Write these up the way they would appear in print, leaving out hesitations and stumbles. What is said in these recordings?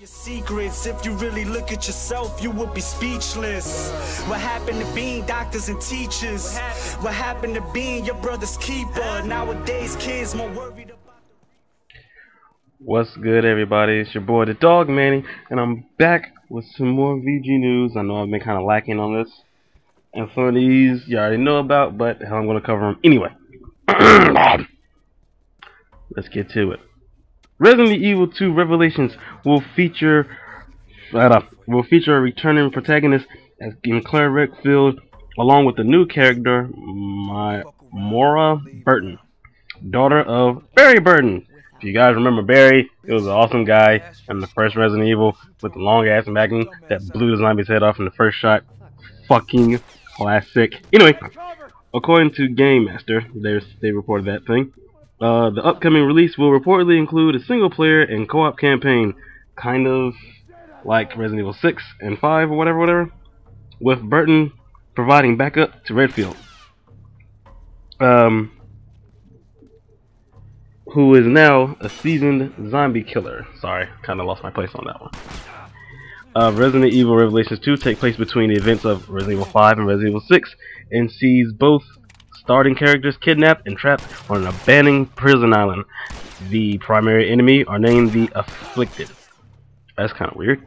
your secrets. If you really look at yourself, you would be speechless. What happened to being doctors and teachers? What happened to being your brother's keeper? Nowadays, kids more worried about the... What's good, everybody? It's your boy, the Dog Manny, and I'm back with some more VG news. I know I've been kind of lacking on this, and some of these you already know about, but hell, I'm going to cover them anyway. Let's get to it. Resident Evil 2 Revelations will feature a returning protagonist as Claire Redfield, along with the new character Maura Burton, daughter of Barry Burton. If you guys remember Barry, it was an awesome guy in the first Resident Evil with the long ass magnum that blew the zombie's head off in the first shot. Fucking classic. Anyway, according to Game Master, they reported that thing. The upcoming release will reportedly include a single-player and co-op campaign, kind of like Resident Evil 6 and 5 or whatever, with Burton providing backup to Redfield, who is now a seasoned zombie killer. Sorry, kind of lost my place on that one. Resident Evil Revelations 2 take place between the events of Resident Evil 5 and Resident Evil 6, and sees both starting characters kidnapped and trapped on an abandoned prison island. The primary enemy are named the Afflicted. That's kind of weird.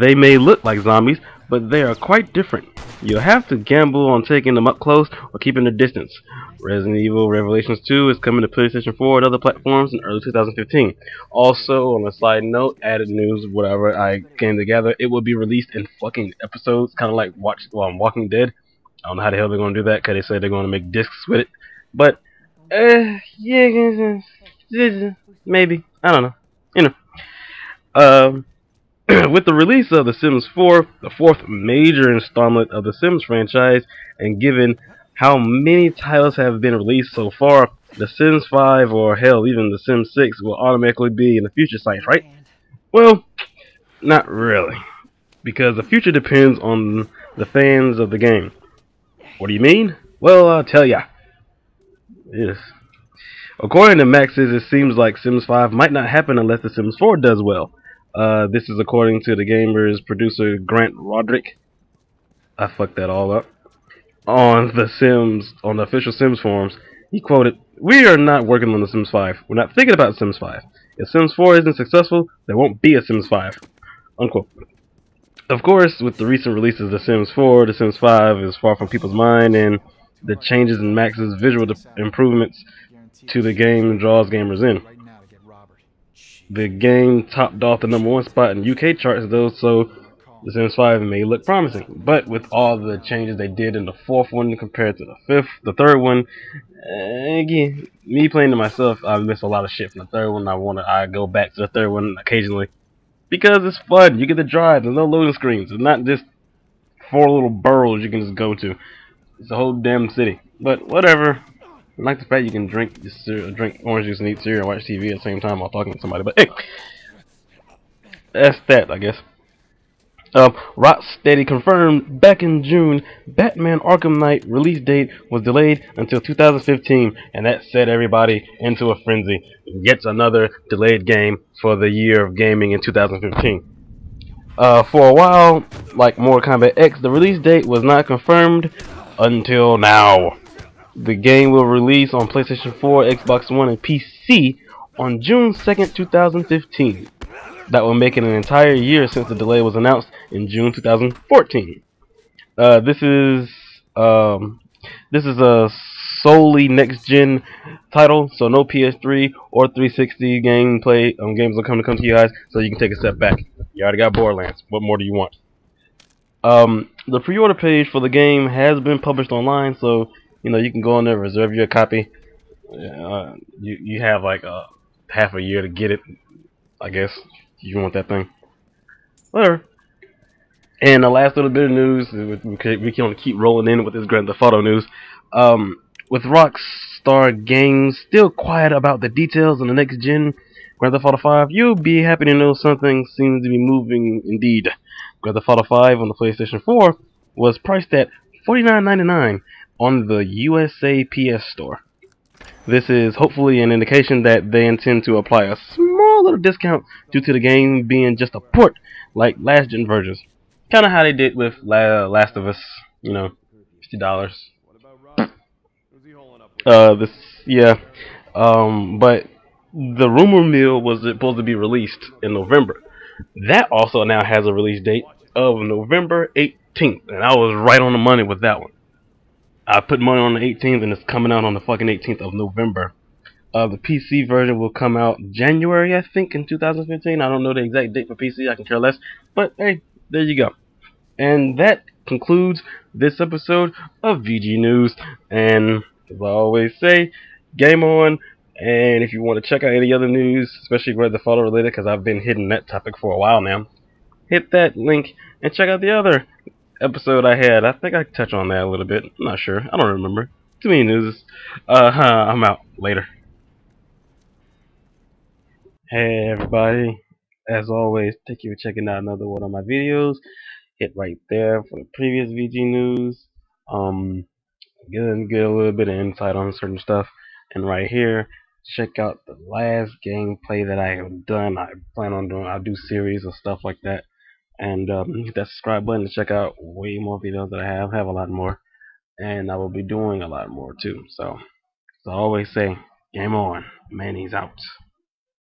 They may look like zombies, but they are quite different. You'll have to gamble on taking them up close or keeping their distance. Resident Evil Revelations 2 is coming to PlayStation 4 and other platforms in early 2015. Also, on a side note, added news, whatever I came together, it will be released in fucking episodes, kind of like Walking Dead. I don't know how the hell they're going to do that, because they said they're going to make discs with it. But, yeah, maybe. I don't know. You know. With the release of The Sims 4, the fourth major installment of the Sims franchise, and given how many titles have been released so far, The Sims 5, or hell, even The Sims 6, will automatically be in the future sites, right? Well, not really. Because the future depends on the fans of the game. What do you mean? Well, I'll tell ya. Yes. According to Maxis, it seems like Sims 5 might not happen unless The Sims 4 does well. This is according to the gamer's producer Grant Roderick. I fucked that all up. On the official Sims forums, he quoted, "We are not working on The Sims 5. We're not thinking about Sims 5. If Sims 4 isn't successful, there won't be a Sims 5." Unquote. Of course, with the recent releases of The Sims 4, The Sims 5 is far from people's mind, and the changes in Max's visual improvements to the game draws gamers in. The game topped off the #1 spot in UK charts, though, so The Sims 5 may look promising. But with all the changes they did in the fourth one compared to the third one, again, me playing to myself, I miss a lot of shit from the third one. I go back to the third one occasionally. Because it's fun, you get to drive, there's no loading screens, it's not just four little burrows you can just go to. It's a whole damn city. But whatever. I like the fact you can drink orange juice and eat cereal and watch TV at the same time while talking to somebody. But hey, that's that, I guess. Rocksteady confirmed back in June, Batman Arkham Knight release date was delayed until 2015, and that set everybody into a frenzy. Yet another delayed game for the year of gaming in 2015. For a while, like Mortal Kombat X, the release date was not confirmed until now. The game will release on PlayStation 4, Xbox One, and PC on June 2nd, 2015. That will make it an entire year since the delay was announced in June 2014. This is a solely next-gen title, so no PS3 or 360 gameplay. Games will come to you guys, so you can take a step back. You already got Borderlands. What more do you want? The pre-order page for the game has been published online, so you know you can go on there, reserve your copy. You have like half a year to get it, I guess. You want that thing. Whatever. And the last little bit of news, we can keep rolling in with this Grand Theft Auto news. With Rockstar Games still quiet about the details on the next-gen Grand Theft Auto V, you'll be happy to know something seems to be moving indeed. Grand Theft Auto V on the PlayStation 4 was priced at $49.99 on the USA PS Store. This is hopefully an indication that they intend to apply a small little discount due to the game being just a port like last gen versions. Kind of how they did with Last of Us, you know, $50. But the rumor mill was supposed to be released in November. That also now has a release date of November 18th, and I was right on the money with that one. I put money on the 18th, and it's coming out on the fucking 18th of November. The PC version will come out January, I think, in 2015. I don't know the exact date for PC. I can care less. But, hey, there you go. And that concludes this episode of VG News. And, as I always say, game on. And if you want to check out any other news, especially Grand Theft Auto related, because I've been hitting that topic for a while now, hit that link and check out the other episode I had. I think I touched on that a little bit. I'm not sure. I don't remember. Too many news. I'm out. Later. Hey, everybody. As always, thank you for checking out another one of my videos. Hit right there for the previous VG News. Get a little bit of insight on certain stuff. And right here, check out the last gameplay that I have done. I plan on doing, I'll do series and stuff like that. And hit that subscribe button to check out way more videos that I have. I have a lot more. And I will be doing a lot more too. So, as I always say, game on. Manny's out.